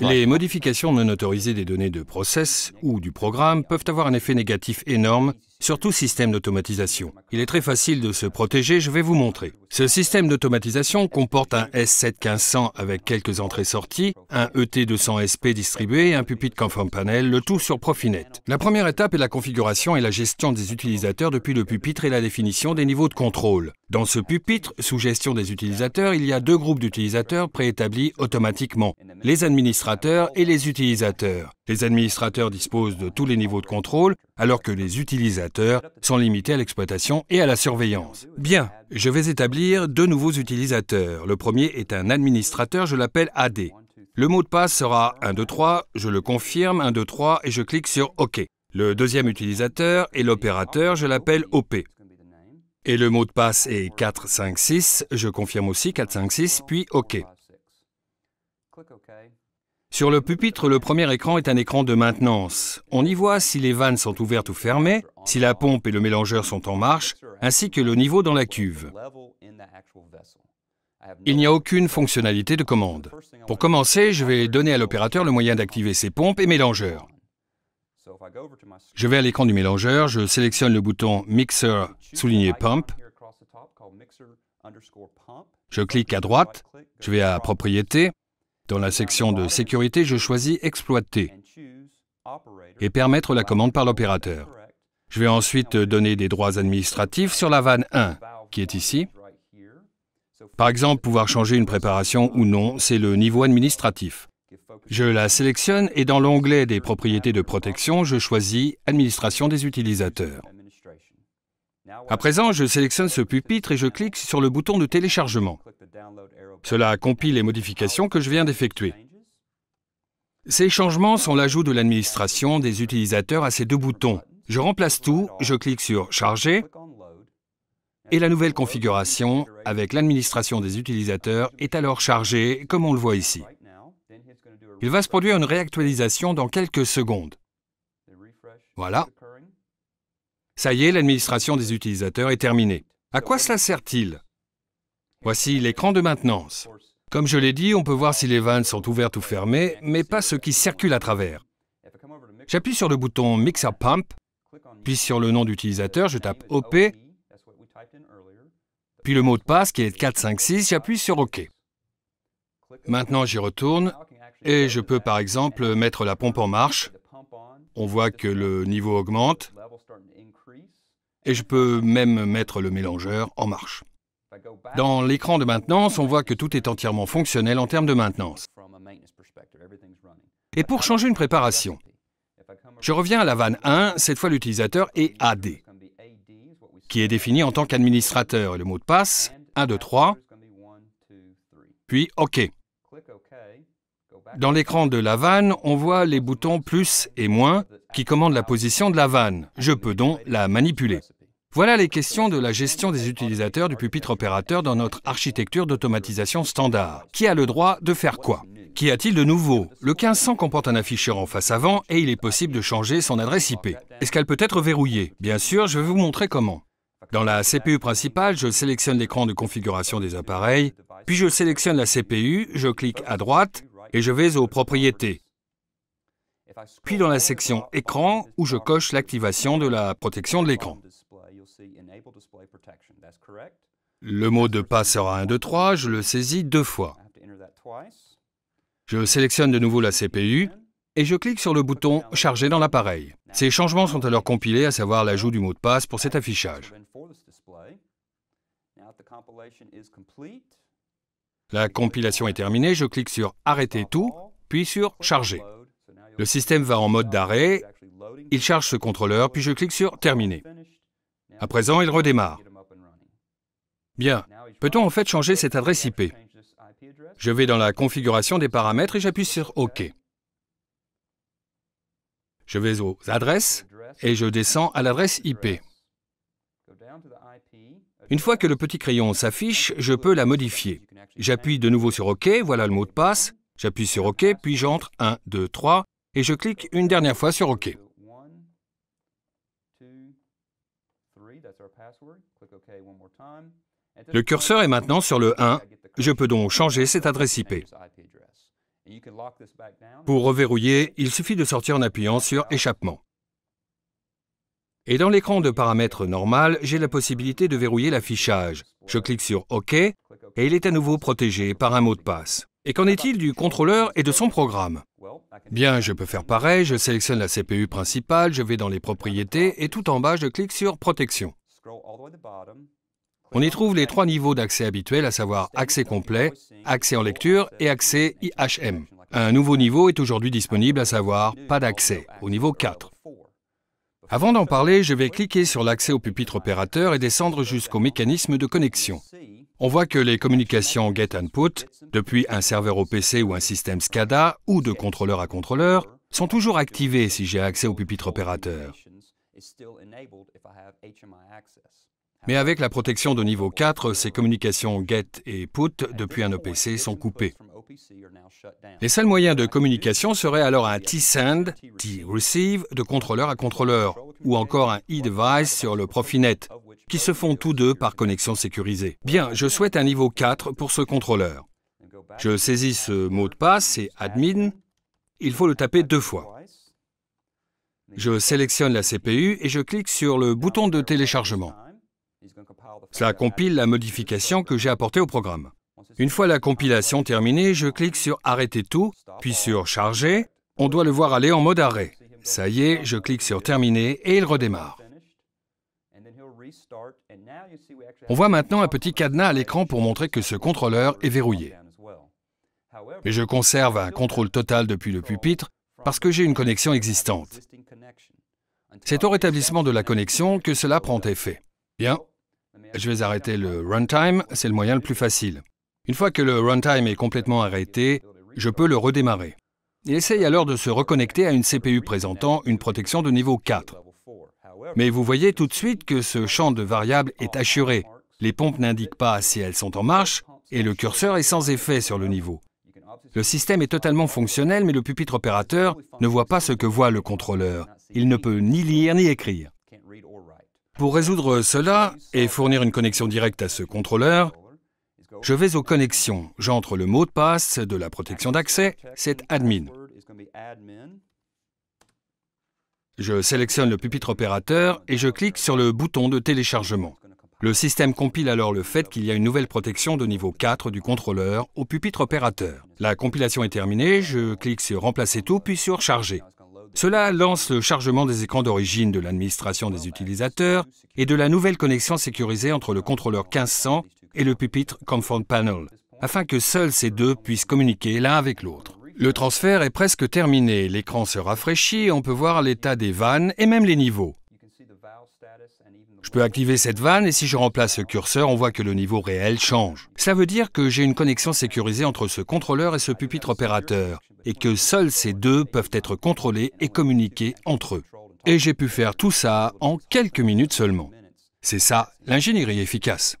Les modifications non autorisées des données de process ou du programme peuvent avoir un effet négatif énorme sur tout système d'automatisation. Il est très facile de se protéger, je vais vous montrer. Ce système d'automatisation comporte un S7-1500 avec quelques entrées-sorties, un ET200SP distribué et un pupitre Comfort Panel, le tout sur Profinet. La première étape est la configuration et la gestion des utilisateurs depuis le pupitre et la définition des niveaux de contrôle. Dans ce pupitre, sous gestion des utilisateurs, il y a deux groupes d'utilisateurs préétablis automatiquement, les administrateurs et les utilisateurs. Les administrateurs disposent de tous les niveaux de contrôle, alors que les utilisateurs sont limités à l'exploitation et à la surveillance. Bien, je vais établir deux nouveaux utilisateurs. Le premier est un administrateur, je l'appelle AD. Le mot de passe sera 123, je le confirme, 123, et je clique sur OK. Le deuxième utilisateur est l'opérateur, je l'appelle OP. Et le mot de passe est 456, je confirme aussi 456, puis OK. Sur le pupitre, le premier écran est un écran de maintenance. On y voit si les vannes sont ouvertes ou fermées, si la pompe et le mélangeur sont en marche, ainsi que le niveau dans la cuve. Il n'y a aucune fonctionnalité de commande. Pour commencer, je vais donner à l'opérateur le moyen d'activer ses pompes et mélangeurs. Je vais à l'écran du mélangeur, je sélectionne le bouton Mixer/Pump. Je clique à droite, je vais à Propriétés. Dans la section de sécurité, je choisis Exploiter et permettre la commande par l'opérateur. Je vais ensuite donner des droits administratifs sur la vanne 1, qui est ici. Par exemple, pouvoir changer une préparation ou non, c'est le niveau administratif. Je la sélectionne et dans l'onglet des propriétés de protection, je choisis Administration des utilisateurs. À présent, je sélectionne ce pupitre et je clique sur le bouton de téléchargement. Cela compile les modifications que je viens d'effectuer. Ces changements sont l'ajout de l'administration des utilisateurs à ces deux boutons. Je remplace tout, je clique sur « Charger » et la nouvelle configuration avec l'administration des utilisateurs est alors chargée, comme on le voit ici. Il va se produire une réactualisation dans quelques secondes. Voilà. Ça y est, l'administration des utilisateurs est terminée. À quoi cela sert-il ? Voici l'écran de maintenance. Comme je l'ai dit, on peut voir si les vannes sont ouvertes ou fermées, mais pas ce qui circule à travers. J'appuie sur le bouton Mixer Pump, puis sur le nom d'utilisateur, je tape OP, puis le mot de passe qui est 456, j'appuie sur OK. Maintenant, j'y retourne et je peux par exemple mettre la pompe en marche. On voit que le niveau augmente et je peux même mettre le mélangeur en marche. Dans l'écran de maintenance, on voit que tout est entièrement fonctionnel en termes de maintenance. Et pour changer une préparation, je reviens à la vanne 1, cette fois l'utilisateur est AD, qui est défini en tant qu'administrateur. Et le mot de passe, 1, 2, 3, puis OK. Dans l'écran de la vanne, on voit les boutons plus et moins qui commandent la position de la vanne. Je peux donc la manipuler. Voilà les questions de la gestion des utilisateurs du pupitre opérateur dans notre architecture d'automatisation standard. Qui a le droit de faire quoi? Qu'y a-t-il de nouveau? Le 1500 comporte un afficheur en face avant et il est possible de changer son adresse IP. Est-ce qu'elle peut être verrouillée? Bien sûr, je vais vous montrer comment. Dans la CPU principale, je sélectionne l'écran de configuration des appareils, puis je sélectionne la CPU, je clique à droite et je vais aux propriétés. Puis dans la section écran où je coche l'activation de la protection de l'écran. Le mot de passe sera 123, je le saisis deux fois. Je sélectionne de nouveau la CPU et je clique sur le bouton « Charger dans l'appareil ». Ces changements sont alors compilés, à savoir l'ajout du mot de passe pour cet affichage. La compilation est terminée, je clique sur « Arrêter tout » puis sur « Charger ». Le système va en mode d'arrêt, il charge ce contrôleur, puis je clique sur « Terminer ». À présent, il redémarre. Bien. Peut-on en fait changer cette adresse IP? Je vais dans la configuration des paramètres et j'appuie sur OK. Je vais aux adresses et je descends à l'adresse IP. Une fois que le petit crayon s'affiche, je peux la modifier. J'appuie de nouveau sur OK, voilà le mot de passe. J'appuie sur OK, puis j'entre 1, 2, 3 et je clique une dernière fois sur OK. Le curseur est maintenant sur le 1. Je peux donc changer cette adresse IP. Pour reverrouiller, il suffit de sortir en appuyant sur échappement. Et dans l'écran de paramètres normal, j'ai la possibilité de verrouiller l'affichage. Je clique sur OK et il est à nouveau protégé par un mot de passe. Et qu'en est-il du contrôleur et de son programme? Bien, je peux faire pareil, je sélectionne la CPU principale, je vais dans les propriétés et tout en bas, je clique sur Protection. On y trouve les trois niveaux d'accès habituels, à savoir accès complet, accès en lecture et accès IHM. Un nouveau niveau est aujourd'hui disponible, à savoir pas d'accès, au niveau 4. Avant d'en parler, je vais cliquer sur l'accès au pupitre opérateur et descendre jusqu'au mécanisme de connexion. On voit que les communications GET-INPUT, depuis un serveur OPC ou un système SCADA ou de contrôleur à contrôleur, sont toujours activées si j'ai accès au pupitre opérateur. Mais avec la protection de niveau 4, ces communications GET et PUT depuis un OPC sont coupées. Les seuls moyens de communication seraient alors un T-SEND, T-RECEIVE de contrôleur à contrôleur, ou encore un I-Device sur le Profinet, qui se font tous deux par connexion sécurisée. Bien, je souhaite un niveau 4 pour ce contrôleur. Je saisis ce mot de passe, c'est admin, il faut le taper 2 fois. Je sélectionne la CPU et je clique sur le bouton de téléchargement. Cela compile la modification que j'ai apportée au programme. Une fois la compilation terminée, je clique sur « Arrêter tout », puis sur « Charger ». On doit le voir aller en mode arrêt. Ça y est, je clique sur « Terminer » et il redémarre. On voit maintenant un petit cadenas à l'écran pour montrer que ce contrôleur est verrouillé. Mais je conserve un contrôle total depuis le pupitre parce que j'ai une connexion existante. C'est au rétablissement de la connexion que cela prend effet. Bien. Je vais arrêter le runtime, c'est le moyen le plus facile. Une fois que le runtime est complètement arrêté, je peux le redémarrer. Il essaye alors de se reconnecter à une CPU présentant une protection de niveau 4. Mais vous voyez tout de suite que ce champ de variables est assuré. Les pompes n'indiquent pas si elles sont en marche et le curseur est sans effet sur le niveau. Le système est totalement fonctionnel, mais le pupitre opérateur ne voit pas ce que voit le contrôleur. Il ne peut ni lire ni écrire. Pour résoudre cela et fournir une connexion directe à ce contrôleur, je vais aux connexions, j'entre le mot de passe de la protection d'accès, c'est admin. Je sélectionne le pupitre opérateur et je clique sur le bouton de téléchargement. Le système compile alors le fait qu'il y a une nouvelle protection de niveau 4 du contrôleur au pupitre opérateur. La compilation est terminée, je clique sur « Remplacer tout » puis sur « Charger ». Cela lance le chargement des écrans d'origine de l'administration des utilisateurs et de la nouvelle connexion sécurisée entre le contrôleur 1500 et le pupitre Comfort Panel, afin que seuls ces deux puissent communiquer l'un avec l'autre. Le transfert est presque terminé, l'écran se rafraîchit et on peut voir l'état des vannes et même les niveaux. Je peux activer cette vanne et si je remplace le curseur, on voit que le niveau réel change. Cela veut dire que j'ai une connexion sécurisée entre ce contrôleur et ce pupitre opérateur et que seuls ces deux peuvent être contrôlés et communiquer entre eux. Et j'ai pu faire tout ça en quelques minutes seulement. C'est ça, l'ingénierie efficace.